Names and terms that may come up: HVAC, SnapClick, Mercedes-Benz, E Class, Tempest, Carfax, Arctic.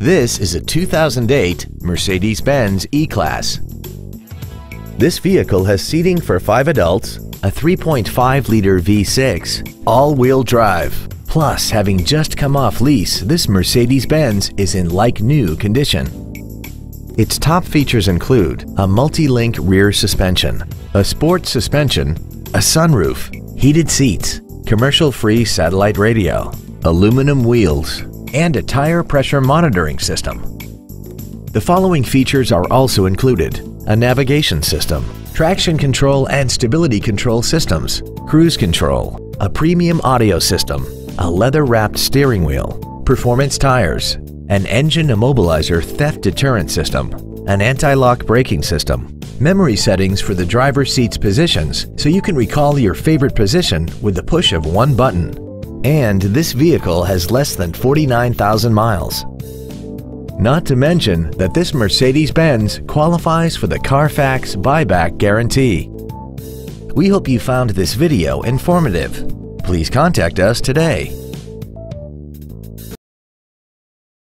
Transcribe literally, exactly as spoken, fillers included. This is a two thousand eight Mercedes-Benz E Class. This vehicle has seating for five adults, a three point five liter V six, all-wheel drive. Plus, having just come off lease, this Mercedes-Benz is in like-new condition. Its top features include a multi-link rear suspension, a sport suspension, a sunroof, heated seats, commercial-free satellite radio, aluminum wheels, and a tire pressure monitoring system. The following features are also included: a navigation system, traction control and stability control systems, cruise control, a premium audio system, a leather-wrapped steering wheel, performance tires, an engine immobilizer theft deterrent system, an anti-lock braking system, memory settings for the driver's seat's positions so you can recall your favorite position with the push of one button. And this vehicle has less than forty-nine thousand miles. Not to mention that this Mercedes-Benz qualifies for the Carfax buyback guarantee. We hope you found this video informative. Please contact us today.